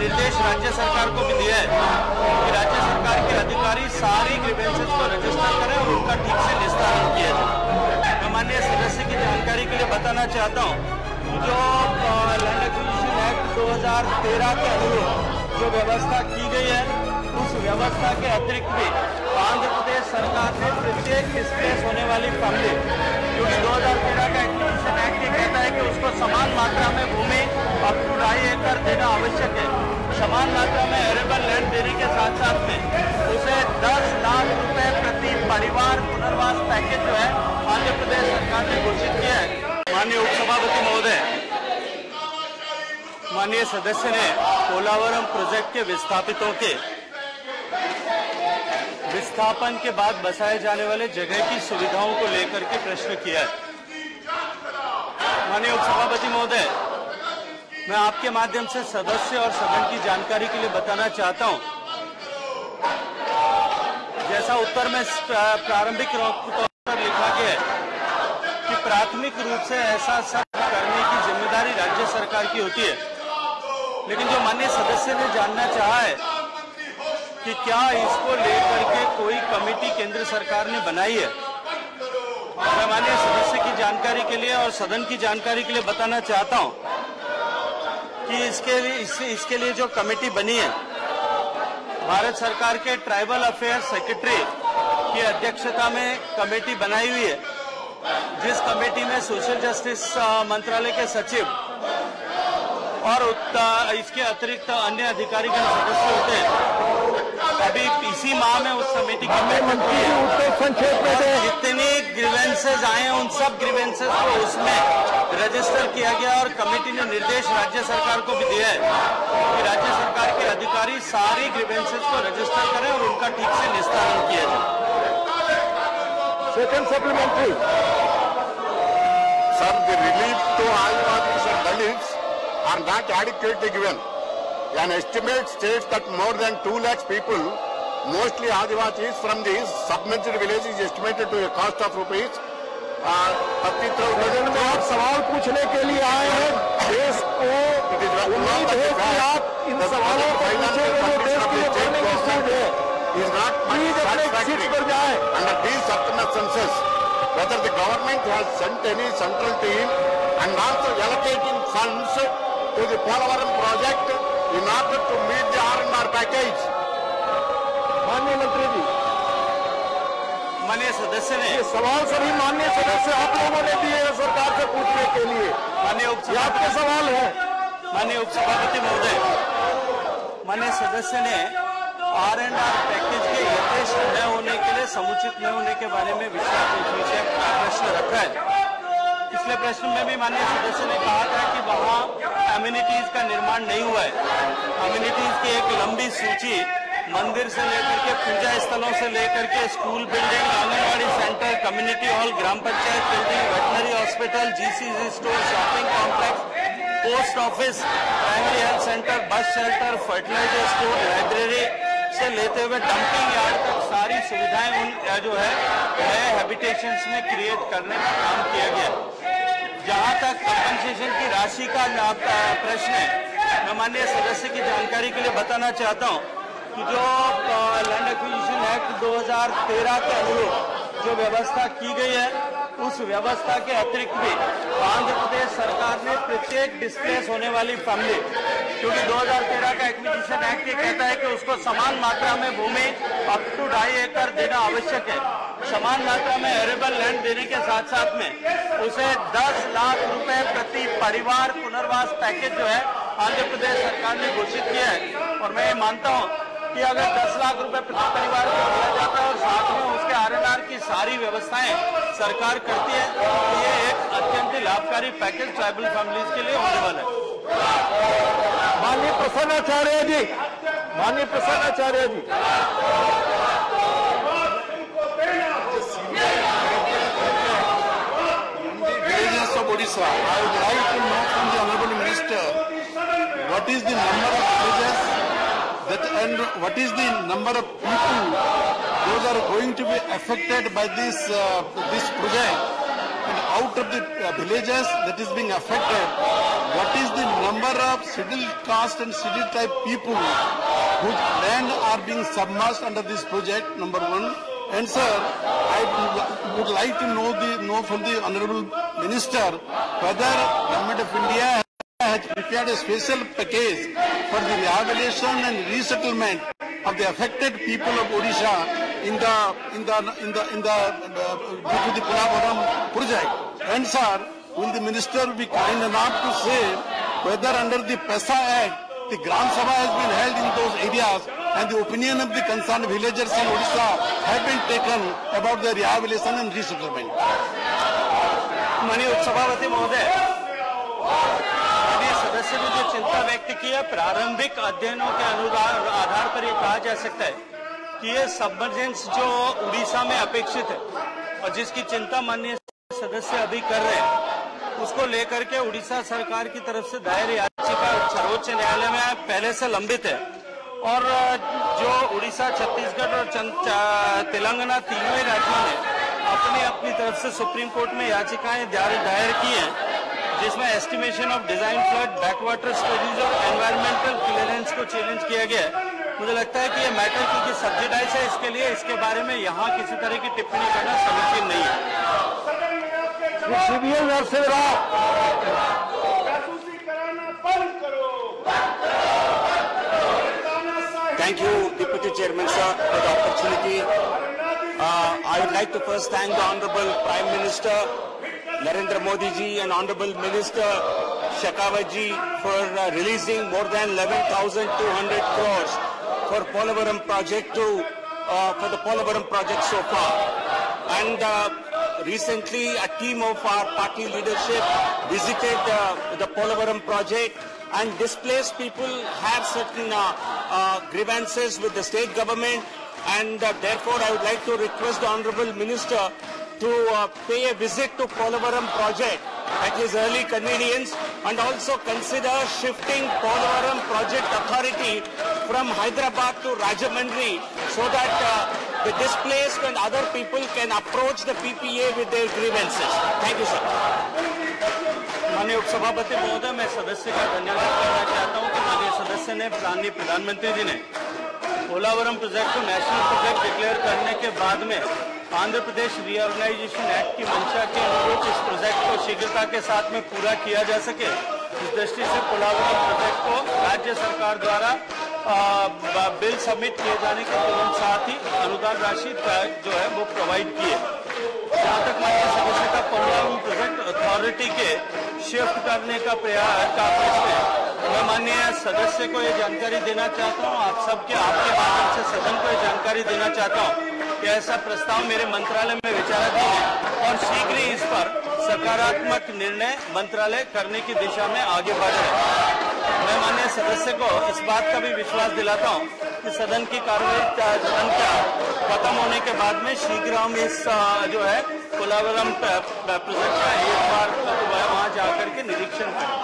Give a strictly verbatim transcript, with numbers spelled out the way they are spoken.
निर्देश राज्य सरकार को भी दिया है कि राज्य सरकार के अधिकारी सारी ग्रीवेंसेस को रजिस्टर करें और उनका ठीक से निस्तारण किया जाए। मैं माननीय सदस्य की जानकारी के लिए बताना चाहता हूँ, जो लैंड एक्विजिशन एक्ट दो हज़ार तेरह के अनुरूप जो व्यवस्था की गई है, उस व्यवस्था के अतिरिक्त भी आंध्र प्रदेश सरकार ने प्रत्येक डिस्प्लेस होने वाली पब्लिक, क्योंकि दो हजार तेरह का एक्विजिशन एक्ट ये कहता है कि उसको समान मात्रा में भूमि और ढाई एकड़ देना आवश्यक है, समान मात्रा में एरेबल लैंड देने के साथ साथ में उसे दस लाख रुपए प्रति परिवार पुनर्वास पैकेज जो है आंध्र प्रदेश सरकार ने घोषित किया है। माननीय उपसभापति महोदय, माननीय सदस्य ने कोलावरम प्रोजेक्ट के विस्थापितों के विस्थापन के बाद बसाए जाने वाले जगह की सुविधाओं को लेकर के प्रश्न किया है। माननीय उपसभापति महोदय, मैं आपके माध्यम से सदस्य और सदन की जानकारी के लिए बताना चाहता हूं, जैसा उत्तर में प्रारंभिक तौर पर लिखा गया है कि प्राथमिक रूप से ऐसा सब करने की जिम्मेदारी राज्य सरकार की होती है, लेकिन जो माननीय सदस्य ने जानना चाहा है कि क्या इसको लेकर के कोई कमेटी केंद्र सरकार ने बनाई है, मैं माननीय सदस्य की जानकारी के लिए और सदन की जानकारी के लिए बताना चाहता हूं कि इसके लिए इस, इसके लिए जो कमेटी बनी है, भारत सरकार के ट्राइबल अफेयर सेक्रेटरी की अध्यक्षता में कमेटी बनाई हुई है, जिस कमेटी में सोशल जस्टिस मंत्रालय के सचिव और इसके अतिरिक्त अन्य अधिकारीगण सदस्य होते हैं। अभी इसी माह में उस समिति की बैठक हुई है, संक्षेप में जितनी ग्रीवेंसेज आए हैं उन सब ग्रीवेंसेज को उसमें रजिस्टर किया गया और कमेटी ने निर्देश राज्य सरकार को भी दिया है कि राज्य सरकार के अधिकारी सारी ग्रीवेंसेज को रजिस्टर करें और उनका ठीक से निस्तारण किया जाए। Second supplementary sir, the relief to all of Dalits are not adequately given. An estimate states that more than two lakhs people, mostly Adivasis from these submerged villages, is estimated to a cost of rupees पच्चीस हज़ार में आप सवाल पूछने के लिए आए हैं, देश को उम्मीद है कि आप इन सवालों को पूछेंगे जो देश के लिए करने की सोच है, प्लीज अपने सीट पर जाए. Under these circumstances, whether the government has sent any central team and also allocating funds to the Polavaram project in order to meet the R and R package. माननीय मंत्री जी, माननीय सदस्य ने ये सवाल सभी माननीय सदस्य आप लोगों ने दिए हैं सरकार से पूछने के लिए. माननीय उपसभापति, आपके सवाल है. माननीय उपसभापति महोदय, माननीय सदस्य ने आर एंड आर पैकेज के यथेष्ट न होने के लिए, समुचित न होने के बारे में विषय प्रश्न रखा है. पिछले प्रश्न में भी माननीय सदस्य ने कहा था कि वहाँ अम्यूनिटीज का निर्माण नहीं हुआ है. अम्यूनिटीज की एक लंबी सूची मंदिर से लेकर के पूजा स्थलों से लेकर के school building, anganwadi centre, community hall, ग्राम panchayat building, veterinary hospital, G C C store, shopping complex, post office, primary health centre, bus shelter, fertiliser store, library से लेते हुए डंपिंग यार्ड तक सारी सुविधाएं उन जो है नए हैबिटेशंस में क्रिएट करने का काम किया गया. जहां तक कंपनसेशन की राशि का प्रश्न है, मैं माननीय सदस्य की जानकारी के लिए बताना चाहता हूं कि जो लैंड एक्विजिशन एक्ट दो हज़ार तेरह के अनुरूप जो व्यवस्था की गई है, उस व्यवस्था के अतिरिक्त भी आंध्र प्रदेश सरकार ने प्रत्येक डिस्प्लेस होने वाली फैमिली, क्योंकि दो हज़ार तेरह का एक्विजिशन एक्ट ये कहता है कि उसको समान मात्रा में भूमि अप टू ढाई एकड़ देना आवश्यक है, समान मात्रा में एरेबल लैंड देने के साथ साथ में उसे दस लाख रुपए प्रति परिवार पुनर्वास पैकेज जो है आंध्र प्रदेश सरकार ने घोषित किया है. और मैं ये मानता हूँ कि अगर दस लाख रुपए प्रति परिवार को दिया जाता है और साथ में उसके आर एंड आर की सारी व्यवस्थाएं सरकार करती है, तो ये एक अत्यंत लाभकारी पैकेज ट्राइबल फैमिलीज के लिए होने वाला है. माननीय प्रसन्नाचार्य जी, माननीय प्रसन्नाचार्य जी, Odisha, I would like to know from the Honorable Minister what is the number of villages that and what is the number of people those are going to be affected by this uh, this project, and out of the villages that is being affected, what is the number of scheduled caste and scheduled type people whose land are being submerged under this project, number one. And sir, I would like to know the know from the Honourable Minister whether Government of India has prepared a special package for the rehabilitation and resettlement of the affected people of Odisha in the in the in the in the uh, due to the Polavaram project. And sir, will the Minister be kind enough to say whether under the PESA Act the Gram Sabha has been held in those areas and the opinion of the concerned villagers in Odisha have been taken about the rehabilitation and resettlement. माननीय उपसभापति महोदय, माननीय सदस्य ने जो चिंता व्यक्त की है, प्रारंभिक अध्ययनों के अनुसार आधार पर ये कहा जा सकता है कि ये सबमर्जेंस जो उड़ीसा में अपेक्षित है और जिसकी चिंता माननीय सदस्य अभी कर रहे हैं, उसको लेकर के उड़ीसा सरकार की तरफ से दायर याचिका सर्वोच्च न्यायालय में पहले से लंबित है और जो उड़ीसा, छत्तीसगढ़ और तेलंगाना तीनों राज्यों ने अपनी अपनी तरफ से सुप्रीम कोर्ट में याचिकाएं दायर की हैं, जिसमें estimation of design flood, backwater studies और एनवायरमेंटल क्लियरेंस को चैलेंज किया गया है। मुझे लगता है कि ये मैटर क्योंकि सब्सिडाइज है, इसके लिए इसके बारे में यहाँ किसी तरह की टिप्पणी करना समुचीन नहीं है। Thank you, Deputy Chairman sir, for the opportunity. Uh, I would like to first thank the Honorable Prime Minister Narendra Modi ji and Honorable Minister Shekhawat ji for uh, releasing more than eleven thousand two hundred crores for Polavaram project to uh, for the Polavaram project so far. And uh, recently, a team of our party leadership visited uh, the Polavaram project. And displaced people have certain uh, uh, grievances with the state government, and uh, therefore I would like to request the Honourable Minister to uh, pay a visit to Colavaram project at his early convenience, and also consider shifting Colavaram project authority from Hyderabad to Rajamundry, so that uh, the displaced and other people can approach the P P A with their grievances. Thank you, sir. माननीय उपसभापति महोदय, मैं सदस्य का धन्यवाद करना चाहता हूं कि माननीय सदस्य ने माननीय प्रधानमंत्री जी ने कोलावरम प्रोजेक्ट को नेशनल प्रोजेक्ट डिक्लेयर करने के बाद में आंध्र प्रदेश रीऑर्गेनाइजेशन एक्ट की मंशा के अनुरूप इस प्रोजेक्ट को शीघ्रता के साथ में पूरा किया जा सके, इस दृष्टि से कोलावरम प्रोजेक्ट को राज्य सरकार द्वारा आ, बिल सबमिट किए जाने के तुरंत साथ ही अनुदान राशि जो है वो प्रोवाइड की है। जहाँ तक माननीय सदस्य का कोलावरम प्रोजेक्ट अथॉरिटी के शिफ्ट करने का प्रयास का प्रश्न है, मैं माननीय सदस्य को ये जानकारी देना चाहता हूँ, आप सबके आपके माध्यम से सदन को ये जानकारी देना चाहता हूँ कि ऐसा प्रस्ताव मेरे मंत्रालय में विचाराधीन है और शीघ्र ही इस पर सकारात्मक निर्णय मंत्रालय करने की दिशा में आगे बढ़ रहे हैं। मैं माननीय सदस्य को इस बात का भी विश्वास दिलाता हूँ कि सदन की कार्रवाई सदन का खत्म होने के बाद में शीघ्र हम इस जो है कोलावरम प्रोजेक्ट का एक बार वहाँ जाकर के निरीक्षण करें।